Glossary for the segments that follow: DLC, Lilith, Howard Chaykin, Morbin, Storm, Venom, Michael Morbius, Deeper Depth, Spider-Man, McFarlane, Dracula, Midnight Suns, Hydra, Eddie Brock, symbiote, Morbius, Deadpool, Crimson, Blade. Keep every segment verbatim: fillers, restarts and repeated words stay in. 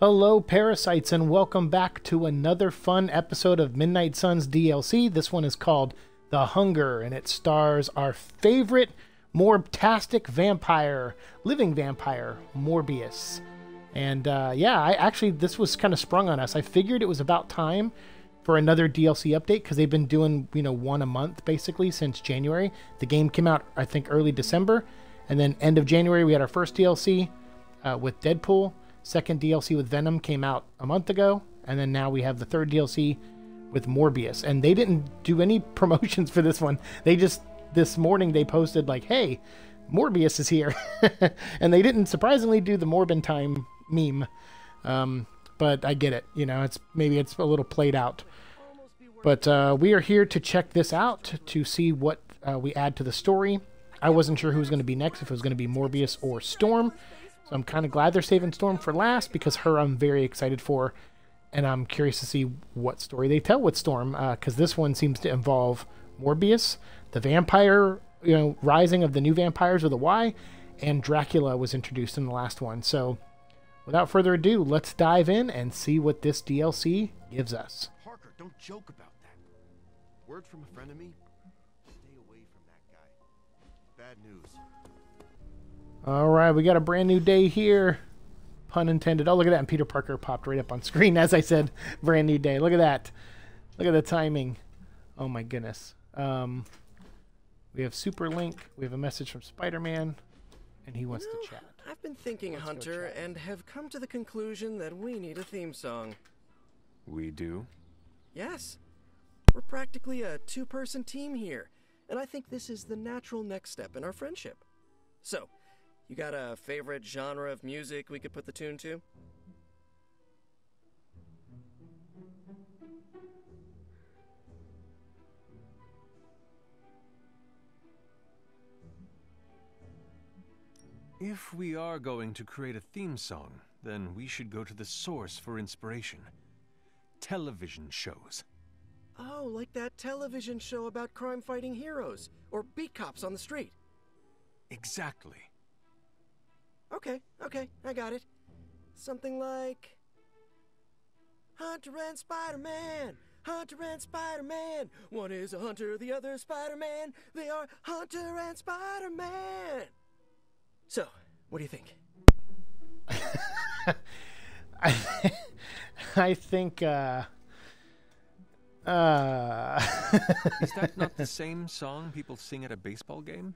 Hello Parasites, and welcome back to another fun episode of Midnight Suns D L C. This one is called The Hunger, and it stars our favorite morbtastic vampire, living vampire, Morbius. And uh, yeah, I actually, this was kind of sprung on us. I figured it was about time for another D L C update because they've been doing, you know, one a month basically since January. The game came out, I think, early December, and then end of January we had our first D L C uh, with Deadpool. Second D L C with Venom came out a month ago, and then now we have the third D L C with Morbius. And they didn't do any promotions for this one. They just, this morning they posted like, hey, Morbius is here. And they didn't surprisingly do the Morbin time meme. Um, but I get it. You know, it's maybe it's a little played out. But uh, we are here to check this out to see what uh, we add to the story. I wasn't sure who was going to be next, if it was going to be Morbius or Storm. So I'm kind of glad they're saving Storm for last, because her I'm very excited for, and I'm curious to see what story they tell with Storm, because uh, this one seems to involve Morbius, the vampire, you know, rising of the new vampires with a Y, and Dracula was introduced in the last one. So without further ado, let's dive in and see what this D L C gives us. Parker, don't joke about that. Word from a friend of me? Stay away from that guy. Bad news. Alright, we got a brand new day here. Pun intended. Oh, look at that. And Peter Parker popped right up on screen as I said, brand new day. Look at that. Look at the timing. Oh my goodness. Um, we have Super Link. We have a message from Spider-Man. And he wants you know, to chat. I've been thinking, Let's Hunter, and have come to the conclusion that we need a theme song. We do? Yes. We're practically a two-person team here. And I think this is the natural next step in our friendship. So, you got a favorite genre of music we could put the tune to? If we are going to create a theme song, then we should go to the source for inspiration. Television shows. Oh, like that television show about crime-fighting heroes, or beat cops on the street. Exactly. Okay, okay, I got it. Something like... Hunter and Spider-Man! Hunter and Spider-Man! One is a hunter, the other is Spider-Man! They are Hunter and Spider-Man! So, what do you think? I, I think, uh... Uh... Is that not the same song people sing at a baseball game?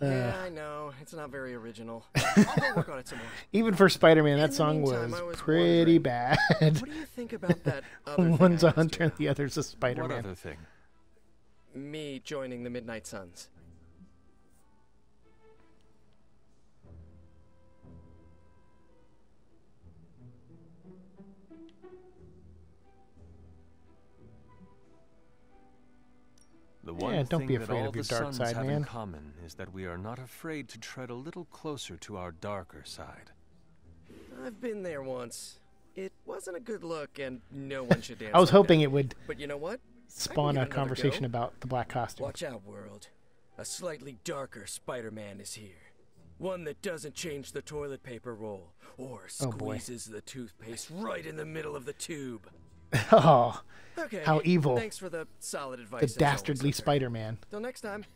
Uh, yeah, I know. It's not very original. I'll go work on it some more. Even for Spider-Man, that song meantime, was, was pretty bad. What do you think about that other One's a hunter and the other's a Spider-Man. What other thing? Me joining the Midnight Suns. The one yeah, don't thing be afraid of your dark side, man. In common is that we are not afraid to tread a little closer to our darker side. I've been there once. It wasn't a good look, and no one should dance. I was like hoping that. It would. But you know what? Spawn a conversation go. About the black costume. Watch out, world! A slightly darker Spider-Man is here. One that doesn't change the toilet paper roll or squeezes oh the toothpaste right in the middle of the tube. Oh, okay. How evil. Thanks for the solid advice. The dastardly Spider-Man. Till next time.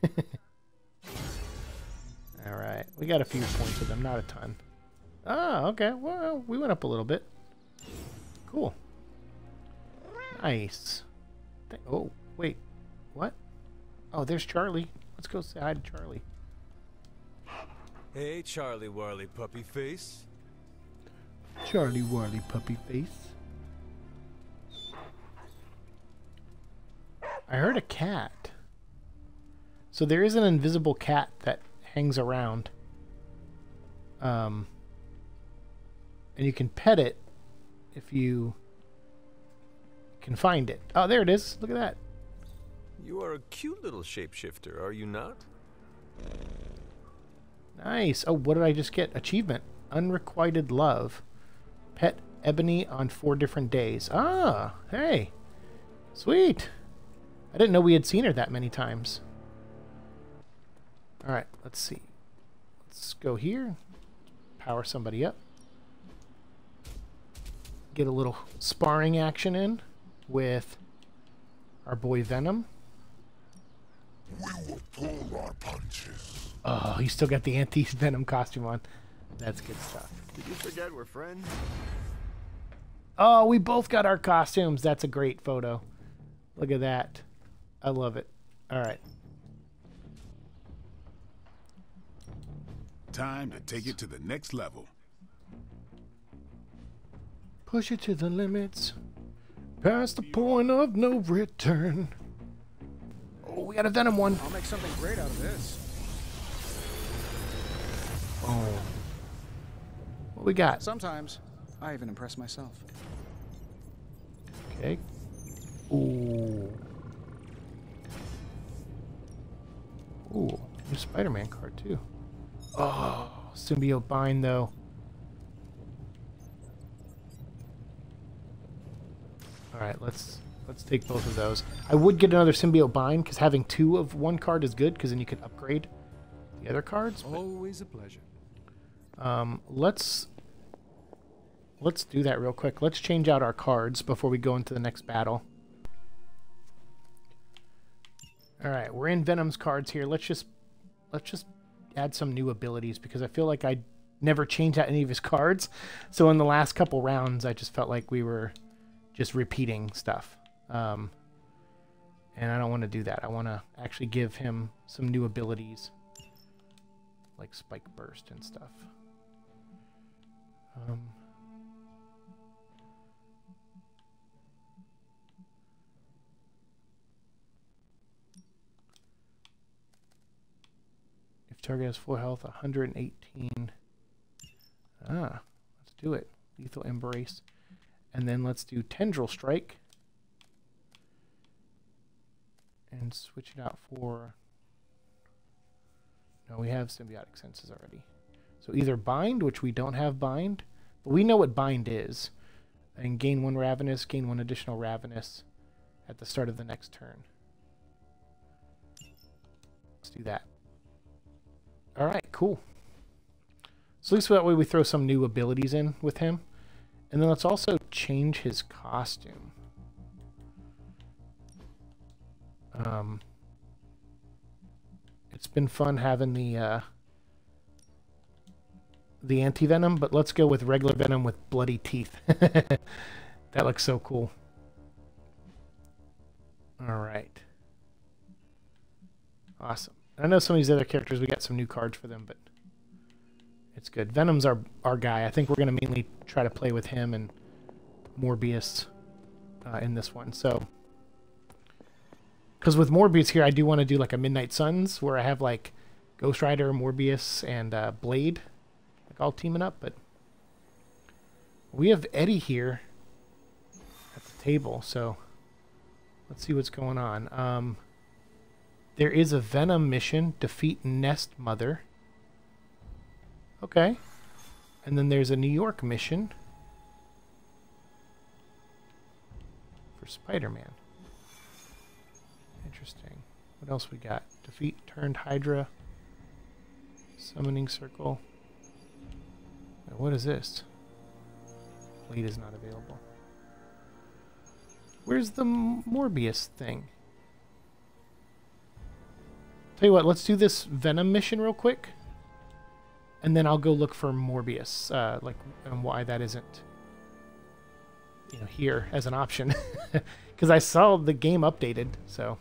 All right. We got a few points with them, not a ton. Oh, okay. Well, we went up a little bit. Cool. Nice. Oh, wait. What? Oh, there's Charlie. Let's go say hi to Charlie. Hey, Charlie Whirly Puppy Face. Charlie Whirly Puppy Face. I heard a cat. So there is an invisible cat that hangs around. Um, and you can pet it if you can find it. Oh, there it is. Look at that. You are a cute little shapeshifter, are you not? Nice. Oh, what did I just get? Achievement. Unrequited love. Pet Ebony on four different days. Ah, hey. Sweet. I didn't know we had seen her that many times. Alright, let's see. Let's go here. Power somebody up. get a little sparring action in with our boy Venom. We will pull our punches. Oh, you still got the anti-Venom costume on. That's good stuff. Did you forget we're friends? Oh, we both got our costumes. That's a great photo. Look at that. I love it. All right. Time to take it to the next level. Push it to the limits. Past the point of no return. Oh, we got a Venom one. I'll make something great out of this. Oh. What we got? Sometimes I even impress myself. Okay. Ooh. Ooh, new Spider-Man card too. Oh, symbiote bind though. All right, let's let's take both of those. I would get another symbiote bind because having two of one card is good because then you can upgrade the other cards. But, always a pleasure. Um, let's let's do that real quick. Let's change out our cards before we go into the next battle. All right, we're in Venom's cards here. Let's just let's just. add some new abilities because I feel like I never changed out any of his cards. So in the last couple rounds, I just felt like we were just repeating stuff. Um, and I don't want to do that. I want to actually give him some new abilities like Spike Burst and stuff. Um, Target has full health, one hundred eighteen. Ah, let's do it. Lethal Embrace. And then let's do Tendril Strike. And switch it out for... No, we have Symbiotic Senses already. So either Bind, which we don't have Bind, but we know what Bind is. And gain one Ravenous, gain one additional Ravenous at the start of the next turn. Let's do that. All right, cool. So at least that way we throw some new abilities in with him. And then let's also change his costume. Um, it's been fun having the, uh, the anti-venom, but let's go with regular Venom with bloody teeth. That looks so cool. All right. Awesome. I know some of these other characters, we got some new cards for them, but it's good. Venom's our, our guy. I think we're going to mainly try to play with him and Morbius uh, in this one. So, because with Morbius here, I do want to do like a Midnight Suns where I have like Ghost Rider, Morbius, and uh, Blade like all teaming up. But we have Eddie here at the table, so let's see what's going on. Um... There is a Venom mission, defeat Nest Mother. Okay. And then there's a New York mission for Spider-Man. Interesting. What else we got? Defeat turned Hydra. Summoning Circle. Now what is this? Blade is not available. Where's the Morbius thing? Tell you what, let's do this Venom mission real quick, and then I'll go look for Morbius, uh, like, and why that isn't, you know, here as an option, because I saw the game updated. So,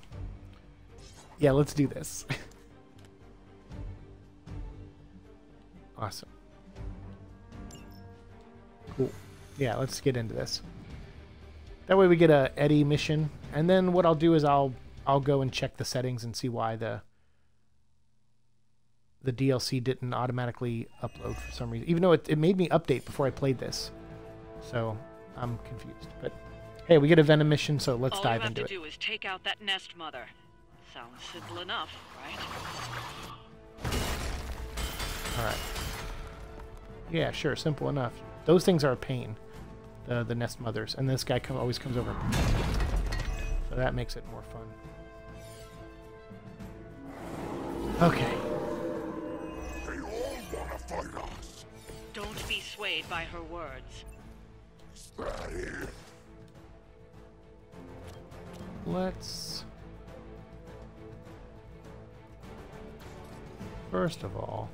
yeah, let's do this. Awesome. Cool. Yeah, let's get into this. That way we get a Eddie mission, and then what I'll do is I'll I'll go and check the settings and see why the. The D L C didn't automatically upload for some reason, even though it, it made me update before I played this. So I'm confused. But hey, we get a Venom mission, so let's All dive into it. All you have to do is take out that Nest Mother. Sounds simple enough, right? All right. Yeah, sure, simple enough. Those things are a pain, the the Nest Mothers, and this guy come, always comes over. So that makes it more fun. Okay. Don't be swayed by her words. Let's... First of all...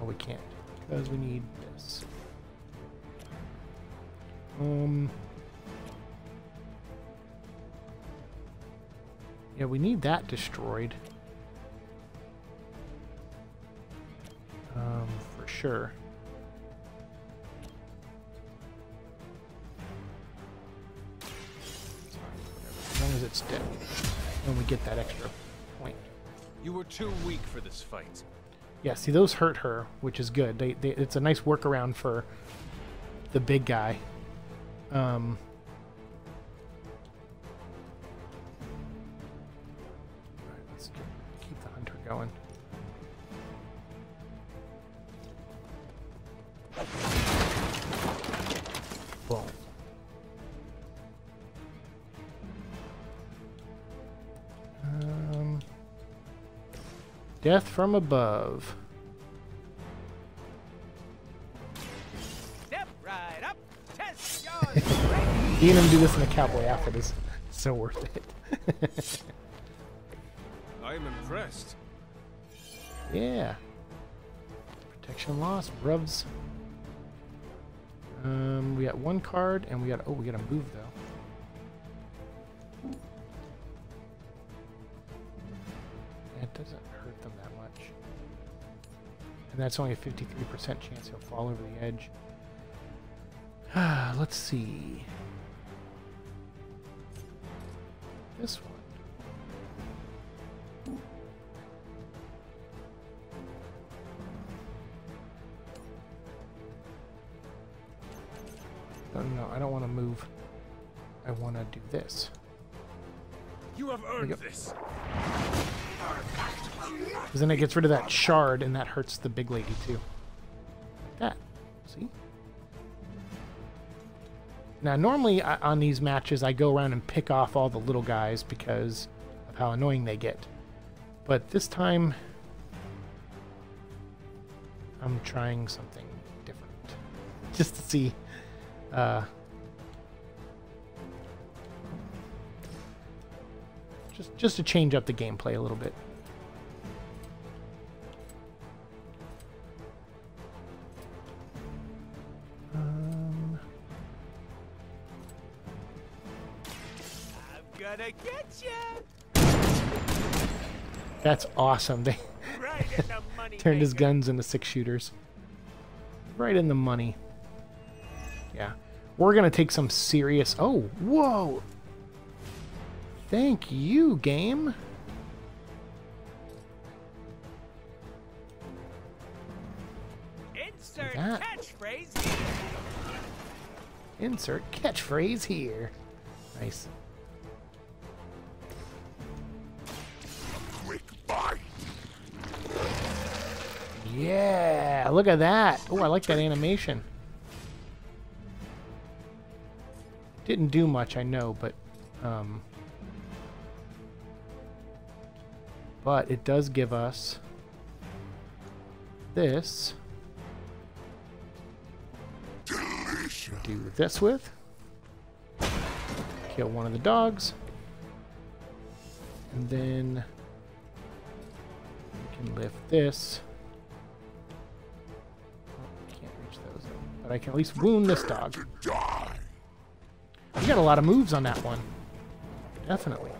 Oh, we can't, because we need this. Um... Yeah, we need that destroyed. Um, for sure. As long as it's dead, then we get that extra point. You were too weak for this fight. Yeah, see, those hurt her, which is good. They, they, it's a nice workaround for the big guy. Um... going. Boom. Um, death from above. Step right up. Test your strength. Seeing him do this in a cowboy outfit is so worth it. I'm impressed. Yeah. Protection loss, rubs. Um, we got one card, and we got. Oh, we got to move though. That doesn't hurt them that much. And that's only a fifty-three percent chance he'll fall over the edge. Ah, let's see. This one. No, I don't want to move. I want to do this. You have earned this. Because then it gets rid of that shard, and that hurts the big lady too. Like that. See? Now, normally I, on these matches, I go around and pick off all the little guys because of how annoying they get. But this time, I'm trying something different, just to see. Uh, just, just to change up the gameplay a little bit. Um, I'm gonna get you. That's awesome. They right in the money turned his guns into six shooters. Right in the money. Yeah. We're going to take some serious... Oh, whoa! Thank you, game! Insert catchphrase here! Insert catchphrase here! Nice. Quick bite! Yeah! Look at that! Oh, I like that animation. Didn't do much, I know, but um, but it does give us this. Delicious. Do this with. Kill one of the dogs, and then we can lift this. Oh, I can't reach those, but I can at least wound this dog. You got a lot of moves on that one. Definitely.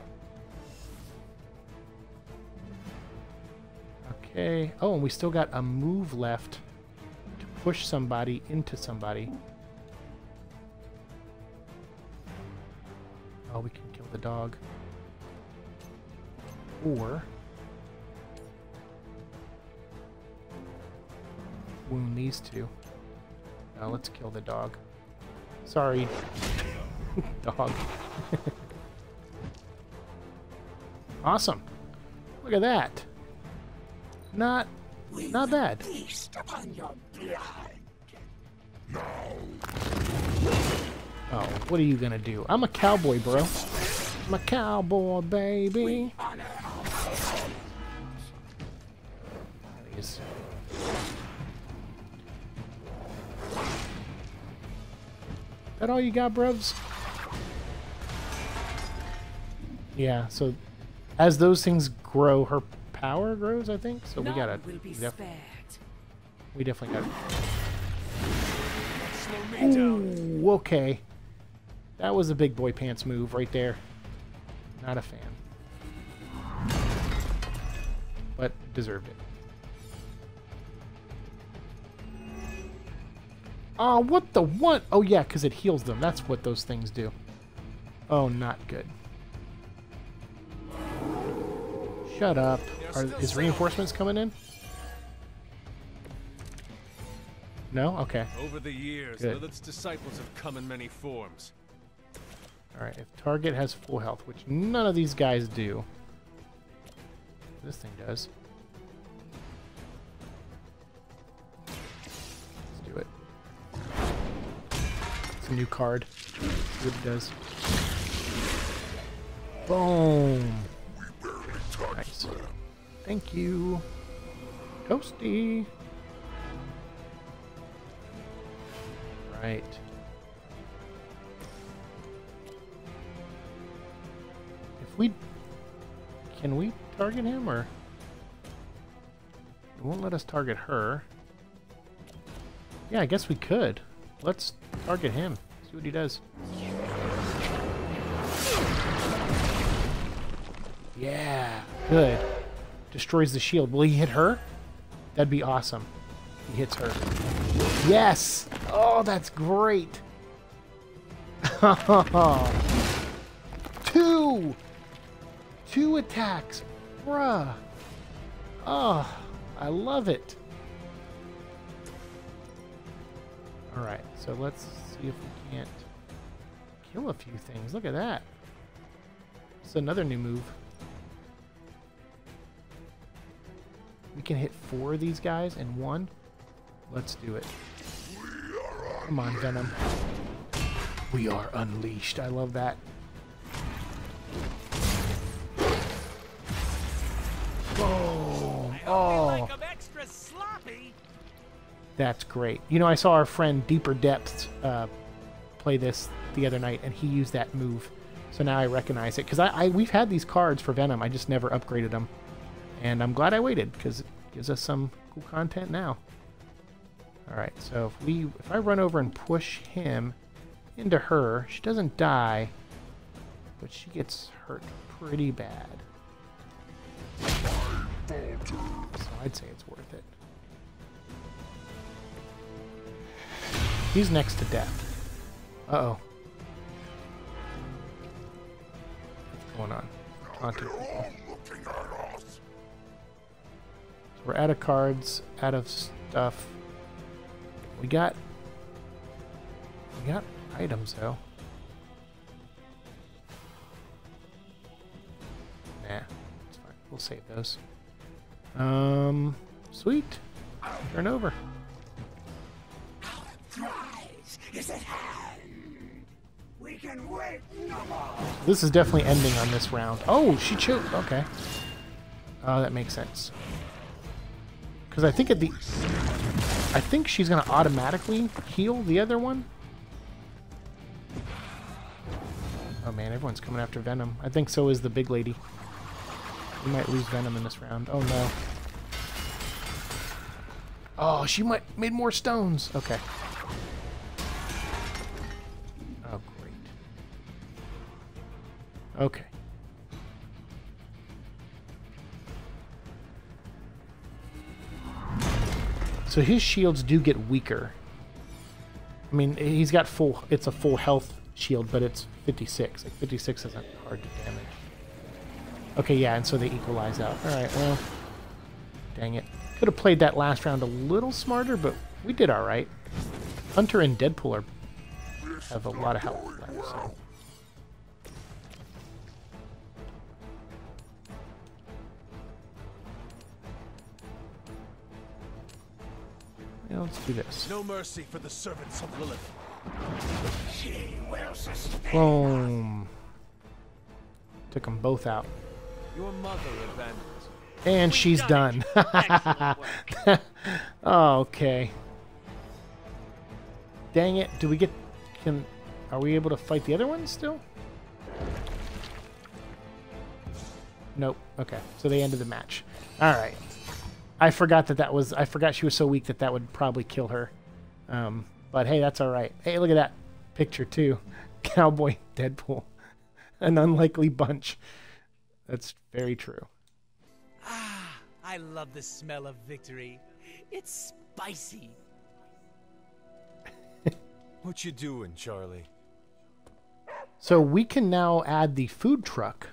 Okay. Oh, and we still got a move left to push somebody into somebody. Oh, we can kill the dog. Or... wound these two. Now let's kill the dog. Sorry. Dog. Awesome. Look at that. Not we not bad. Feast upon your blood. No. Oh, what are you gonna do? I'm a cowboy, bro. I'm a cowboy, baby. Please. That all you got, brevs? Yeah, so as those things grow, her power grows, I think. So we got it. We, def we definitely got it. Ooh, okay. That was a big boy pants move right there. Not a fan. But deserved it. Oh, what the what? Oh, yeah, because it heals them. That's what those things do. Oh, not good. Shut up. Are, is reinforcements coming in? No? Okay. Over the years, Lilith's disciples have come in many forms. Alright, if target has full health, which none of these guys do. This thing does. Let's do it. It's a new card. What it does. Boom! Nice. Thank you. Toasty. Right. If we can we target him or it won't let us target her. Yeah, I guess we could. Let's target him. See what he does. Yeah, good. Destroys the shield. Will he hit her? That'd be awesome. He hits her. Yes! Oh, that's great! Two! Two attacks! Bruh! Oh, I love it! Alright, so let's see if we can't kill a few things. Look at that! It's another new move. We can hit four of these guys in one. Let's do it. Come on, Venom. We are unleashed. I love that. Boom. Oh. That's great. You know, I saw our friend Deeper Depth uh, play this the other night, and he used that move. So now I recognize it. Because I, I, we've had these cards for Venom. I just never upgraded them. And I'm glad I waited, because it gives us some cool content now. Alright, so if we if I run over and push him into her, she doesn't die, but she gets hurt pretty bad. So I'd say it's worth it. He's next to death. Uh-oh. What's going on? Taunting people. We're out of cards, out of stuff. We got, we got items though. Nah, it's fine. We'll save those. Um, sweet. Turn over. Our prize is at hand. We can wait no more. This is definitely ending on this round. Oh, she choked. Okay. Oh, that makes sense. Because I think at the, I think she's gonna automatically heal the other one. Oh man, everyone's coming after Venom. I think so is the big lady. We might lose Venom in this round. Oh no. Oh, she might made more stones. Okay. Oh great. Okay. So his shields do get weaker. I mean, he's got full, it's a full health shield, but it's fifty-six. Like, fifty-six isn't hard to damage. Okay, yeah, and so they equalize out. All right, well, dang it. Could have played that last round a little smarter, but we did all right. Hunter and Deadpool are, have a lot of health left, so. Let's do this. No mercy for the servants of Lilith. She will sustain. Boom. Took them both out. Your mother abandoned. And we she's done. done. Oh, okay. Dang it. Do we get can Are we able to fight the other one still? Nope. Okay, so they ended the match. All right. I forgot that that was... I forgot she was so weak that that would probably kill her. Um, but hey, that's all right. Hey, look at that picture, too. Cowboy Deadpool. An unlikely bunch. That's very true. Ah, I love the smell of victory. It's spicy. What you doing, Charlie? So we can now add the food truck.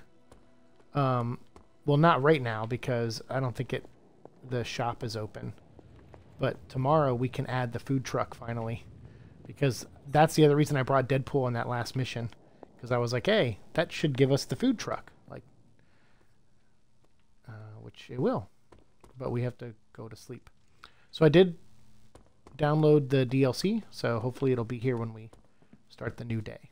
Um, well, not right now because I don't think it... the shop is open, but tomorrow we can add the food truck finally, because that's the other reason I brought Deadpool in that last mission, because I was like, hey, that should give us the food truck, like, uh, which it will, but we have to go to sleep. So I did download the D L C, so hopefully it'll be here when we start the new day.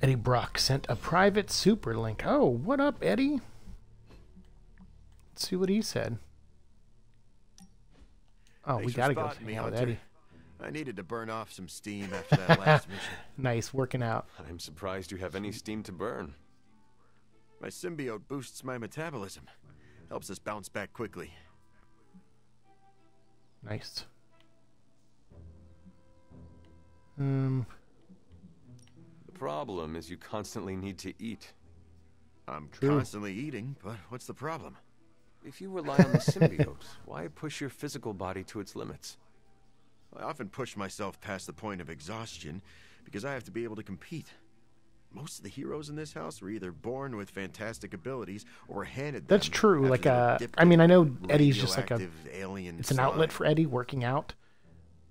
Eddie Brock sent a private super link. Oh, what up, Eddie? Let's see what he said. Oh, Thanks we gotta go hang out with Eddie. I needed to burn off some steam after that last mission. Nice, working out. I'm surprised you have any steam to burn. My symbiote boosts my metabolism. Helps us bounce back quickly. Nice. Um... The problem is you constantly need to eat. I'm True. constantly eating, but what's the problem? If you rely on the symbiote, why push your physical body to its limits? I often push myself past the point of exhaustion because I have to be able to compete. Most of the heroes in this house were either born with fantastic abilities or handed them. That's true. Like a, I mean, I know Eddie's just like a alien. It's an outlet for Eddie working out.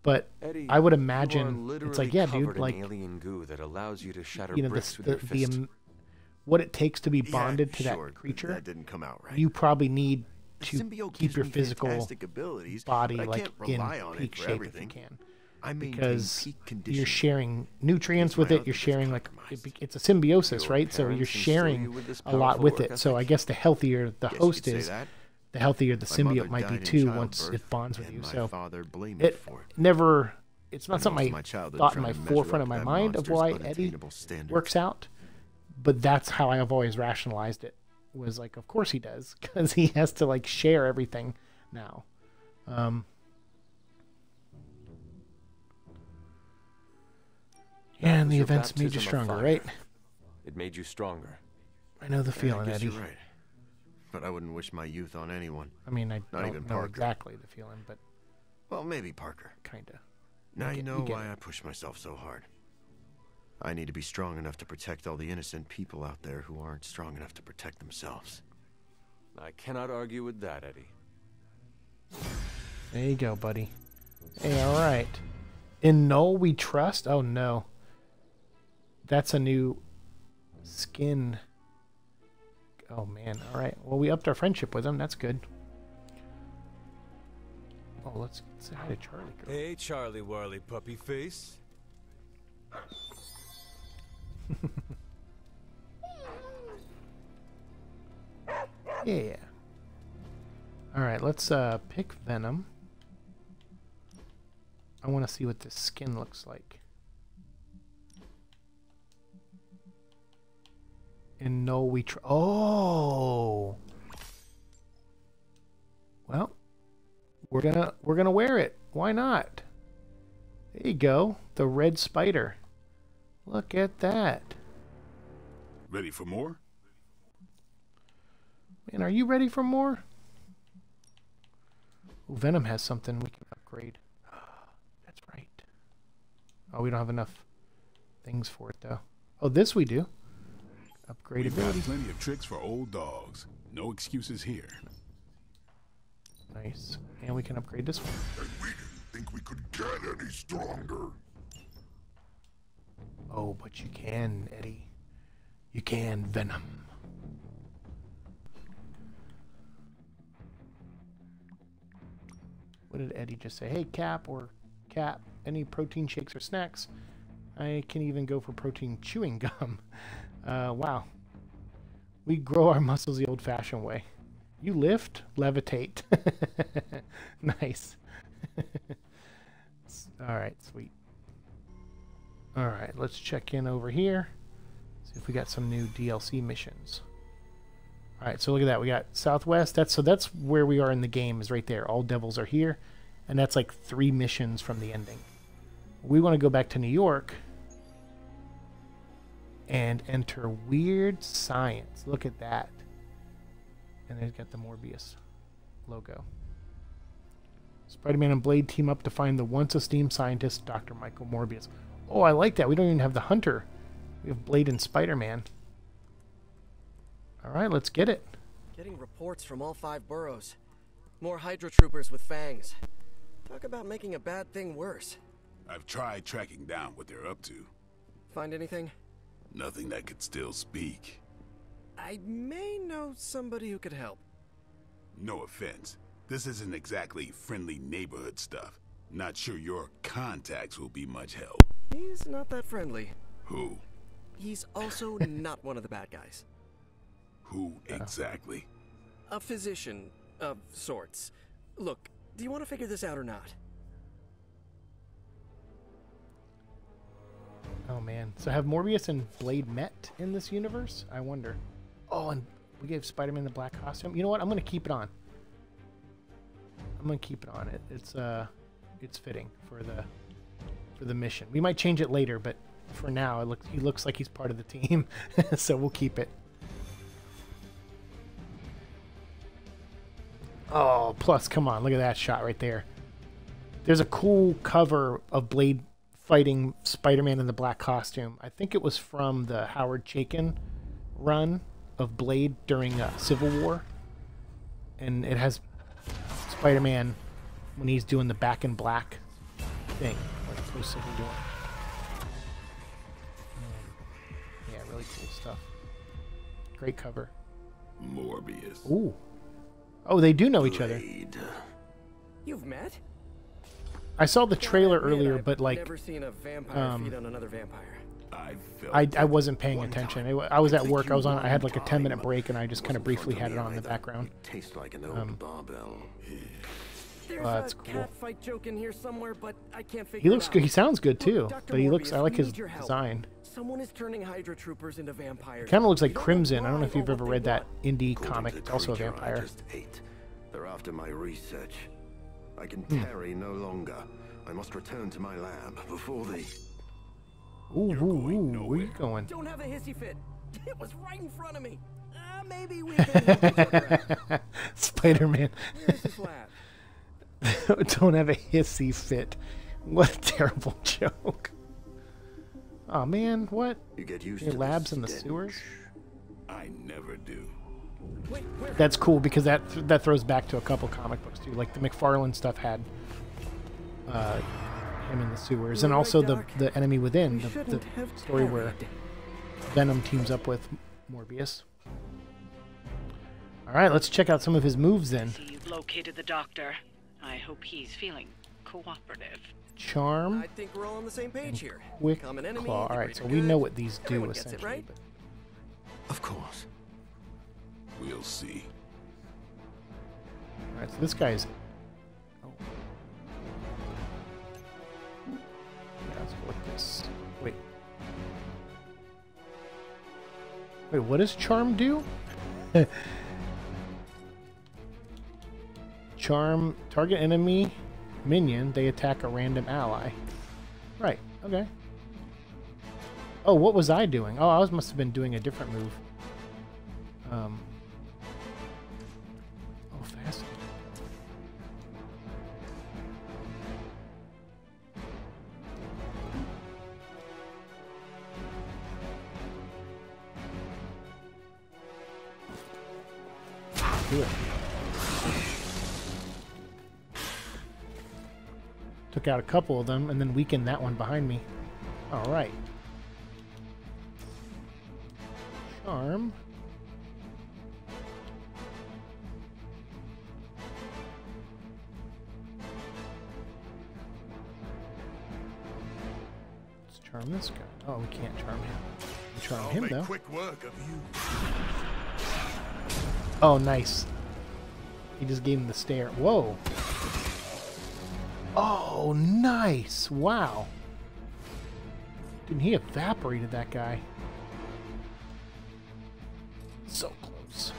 But Eddie, I would imagine it's like, yeah, dude, like, alien goo that allows you to shatter you know, bricks the, with the, your fist. The, what it takes to be bonded yeah, to that sure, creature, that didn't come out right. You probably need to keep your physical body like in peak shape if you can. I mean, because you're sharing nutrients with it, you're sharing like, it's a symbiosis, right? So you're sharing a lot with it. So I guess the healthier the host is, the healthier the symbiote might be too once it bonds with you. So it never, it's not something I thought in my forefront of my mind of why Eddie works out, but that's how I've always rationalized it, was like, of course he does, because he has to like share everything now. Um, and the events made you stronger, right? It made you stronger. I know the feeling, Eddie. You're right. But I wouldn't wish my youth on anyone. I mean, I Not don't even know Parker. exactly the feeling, but... Well, maybe Parker. Kinda. Now you, you get, know you why it. I push myself so hard. I need to be strong enough to protect all the innocent people out there who aren't strong enough to protect themselves. I cannot argue with that, Eddie. There you go, buddy. Hey, all right. In Null we trust? Oh, no. That's a new skin... Oh, man. All right. Well, we upped our friendship with him. That's good. Oh, let's say hi to Charlie. Girl. Hey, Charlie Warley puppy face. Yeah. All right. Let's uh, pick Venom. I want to see what this skin looks like. And no, we tr- Oh! Well, we're gonna, we're gonna wear it. Why not? There you go. The red spider. Look at that. Ready for more? Man, are you ready for more? Ooh, Venom has something we can upgrade. That's right. Oh, we don't have enough things for it, though. Oh, this we do. Upgrade ability. We've got plenty of tricks for old dogs. No excuses here. Nice. And we can upgrade this one. And we didn't think we could get any stronger. Oh, but you can, Eddie. You can, Venom. What did Eddie just say? Hey, Cap or Cap, any protein shakes or snacks? I can even go for protein chewing gum. Uh, wow. We grow our muscles the old-fashioned way. You lift, levitate. Nice. All right, sweet. All right, let's check in over here. See if we got some new D L C missions. All right, so look at that. We got Southwest. That's so that's where we are in the game, is right there. All Devils Are Here, and that's like three missions from the ending. We want to go back to New York and enter Weird Science. Look at that. And they've got the Morbius logo. Spider-Man and Blade team up to find the once-esteemed scientist, Doctor Michael Morbius. Oh, I like that. We don't even have the Hunter. We have Blade and Spider-Man. All right, let's get it. Getting reports from all five boroughs. More Hydra troopers with fangs. Talk about making a bad thing worse. I've tried tracking down what they're up to. Find anything? Nothing that could still speak. I may know somebody who could help. No offense. This isn't exactly friendly neighborhood stuff. Not sure your contacts will be much help. He's not that friendly. Who? He's also not one of the bad guys. Who exactly? A physician of sorts. Look, do you want to figure this out or not? Oh man, so have Morbius and Blade met in this universe? I wonder. Oh, and we gave Spider-Man the black costume. You know what? I'm gonna keep it on. I'm gonna keep it on. It it's uh, it's fitting for the for the mission. We might change it later, but for now, it looks he looks like he's part of the team, so we'll keep it. Oh, plus, come on, look at that shot right there. There's a cool cover of Blade fighting Spider-Man in the black costume. I think it was from the Howard Chaykin run of Blade during uh, Civil War. And it has Spider-Man when he's doing the back in black thing. Like supposed to be doing. Yeah, really cool stuff. Great cover. Morbius. Ooh. Oh, they do know each other. You've met? I saw the trailer earlier, but like, never seen a vampire um, feed on another vampire. I, I I wasn't paying attention. I, I was at work. I was on. I had like a ten minute break, and I just kind of briefly had it on in the background. Tastes like an old barbell. That's cool. He looks good. He sounds good too. But he looks. I like his design. Someone is turning Hydra troopers into vampires. Kind of looks like Crimson. I don't know if you've ever read that indie comic. It's also a vampire. They're after my research. I can tarry no longer. I must return to my lab before the... Ooh, ooh, ooh, where are you going? Don't have a hissy fit. It was right in front of me. Uh, maybe we can... Spider-Man. Don't have a hissy fit. What a terrible joke. Oh, man, what? You get used Your to lab's in the sewers? I never do. That's cool because that th that throws back to a couple comic books too, like the McFarlane stuff had uh, him in the sewers, and also the the Enemy Within, the, the story where Venom teams up with Morbius. All right, let's check out some of his moves then. You've located the doctor. I hope he's feeling cooperative. Charm. I think we're all on the same page here. Quick Claw. All right, so we know what these do essentially. Of course. We'll see. All right, so this guy's. Oh. Yeah, let's go with this. Wait. Wait, what does Charm do? Charm, target enemy minion, they attack a random ally. Right, okay. Oh, what was I doing? Oh, I was, must have been doing a different move. Um. Oh, fast. Do it. Took out a couple of them and then weakened that one behind me. All right. Charm. Charm this guy. Oh, we can't charm him. We charm I'll him, though. Quick work of you. Oh, nice. He just gave him the stare. Whoa. Oh, nice. Wow. Dude, he evaporated that guy. So close.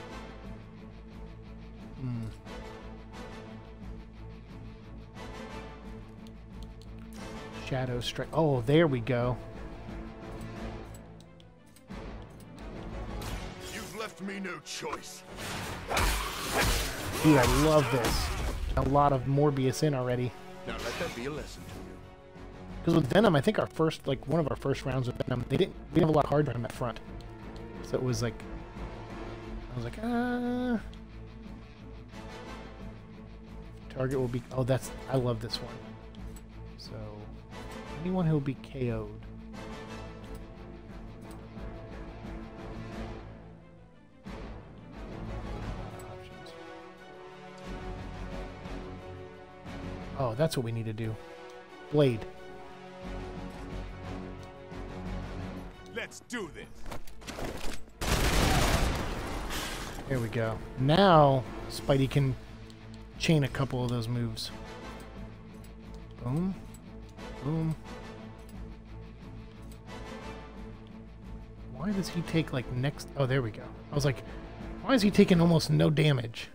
Hmm. Shadow strike. Oh, there we go. You've left me no choice. Dude, I love this. A lot of Morbius in already. Now let that be a lesson to you. Because with Venom, I think our first, like one of our first rounds with Venom, they didn't we didn't have a lot of hard time at front. So it was like I was like, ah. Target will be oh that's I love this one. So anyone who'll be K O'd. Oh, that's what we need to do. Blade. Let's do this. There we go. Now, Spidey can chain a couple of those moves. Boom. Boom. Why does he take, like, next... Oh, there we go. I was like, why is he taking almost no damage?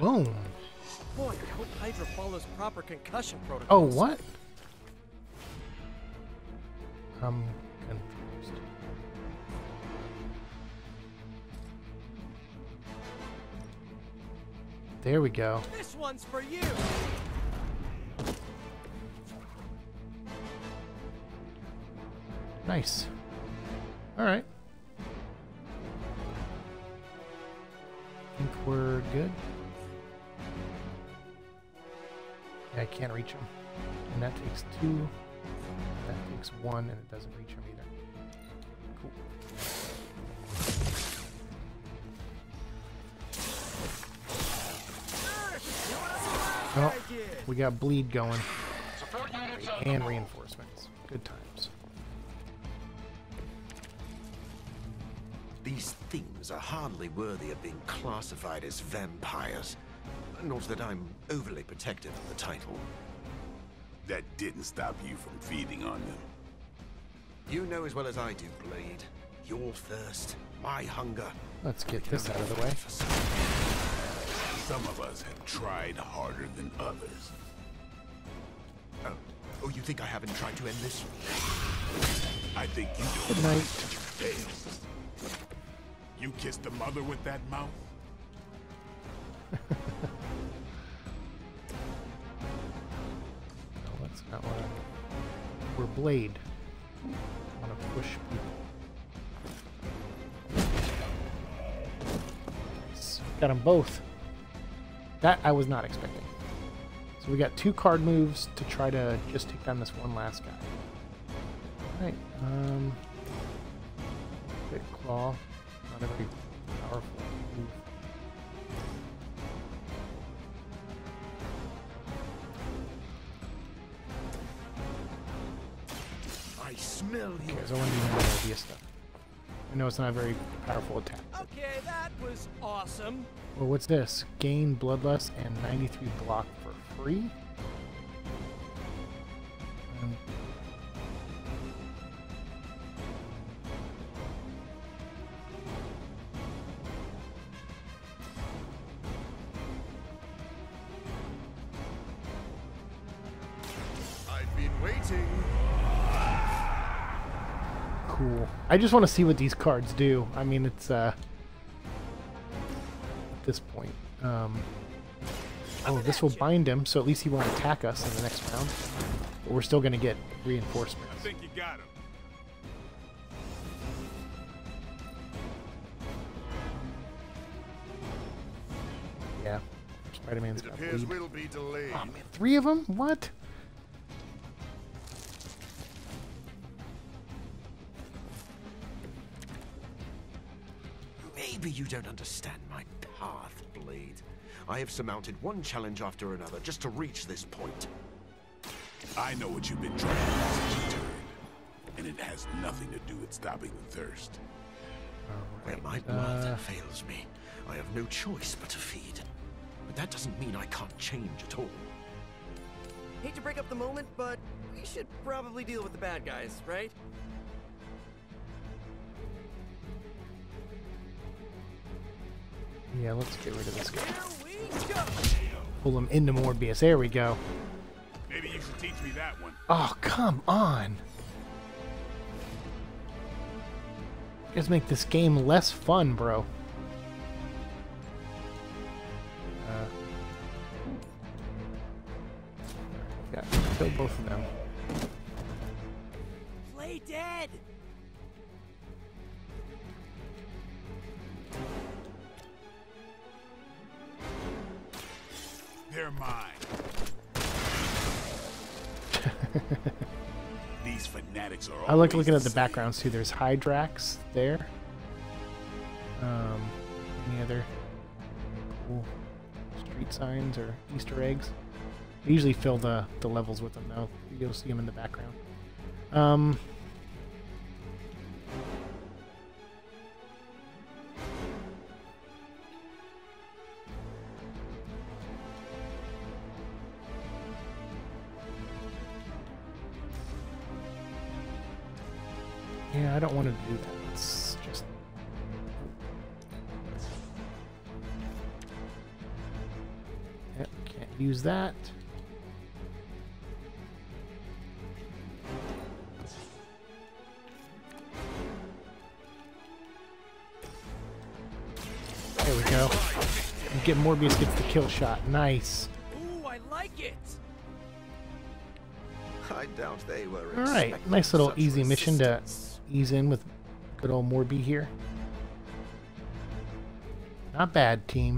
Boom. Boy, I hope Hydra follows proper concussion protocol. Oh, what? I'm confused. There we go. This one's for you. Nice. All right. I think we're good. I can't reach him. And that takes two. That takes one, and it doesn't reach him either. Cool. Oh, we got bleed going. And reinforcements. Good times. These things are hardly worthy of being classified as vampires. Not that I'm overly protective of the title. That didn't stop you from feeding on them. You know as well as I do, Blade. Your thirst, my hunger. Let's get this out of the way. Some of us have tried harder than others. Oh, oh you think I haven't tried to end this? I think you don't. Good night. You kissed the mother with that mouth? No, that's not what I... We're Blade. I want to push people. Nice. Got them both. That I was not expecting. So we got two card moves to try to just take down this one last guy. Alright, um... Big claw. Not a very powerful move. Okay, so I want to do more obvious stuff. I know it's not a very powerful attack. Okay, that was awesome. Well, what's this? Gain bloodlust and ninety-three block for free. Um, I've been waiting. Cool. I just want to see what these cards do. I mean, it's uh, at this point. Um, oh, this will bind him, so at least he won't attack us in the next round. But we're still going to get reinforcements. I think you got him. Yeah, Spider-Man's got bleed. We'll be delayed. Oh man, three of them? What? Maybe you don't understand my path, Blade. I have surmounted one challenge after another just to reach this point. I know what you've been trying to do, and it has nothing to do with stopping the thirst. Right. When my blood uh... fails me, I have no choice but to feed. But that doesn't mean I can't change at all. Hate to break up the moment, but we should probably deal with the bad guys, right? Yeah, let's get rid of this guy. Pull him into Morbius. There we go. Maybe you should teach me that one. Oh, come on. You guys make this game less fun, bro. Uh, yeah, kill both of them. Play dead. They're mine. These fanatics are. I like looking at the backgrounds too. There's Hydrax there. Um, any other cool street signs or Easter eggs? I usually fill the the levels with them though. You'll see them in the background. Um. Yeah, I don't want to do that. It's just... Yep, can't use that. There we go. Get Morbius gets the kill shot. Nice. Ooh, I like it. I doubt they were. All right, nice little easy mission to ease in with good old Morby here. Not bad, team.